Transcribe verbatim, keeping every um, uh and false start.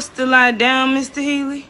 supposed to lie down, Mister Healy?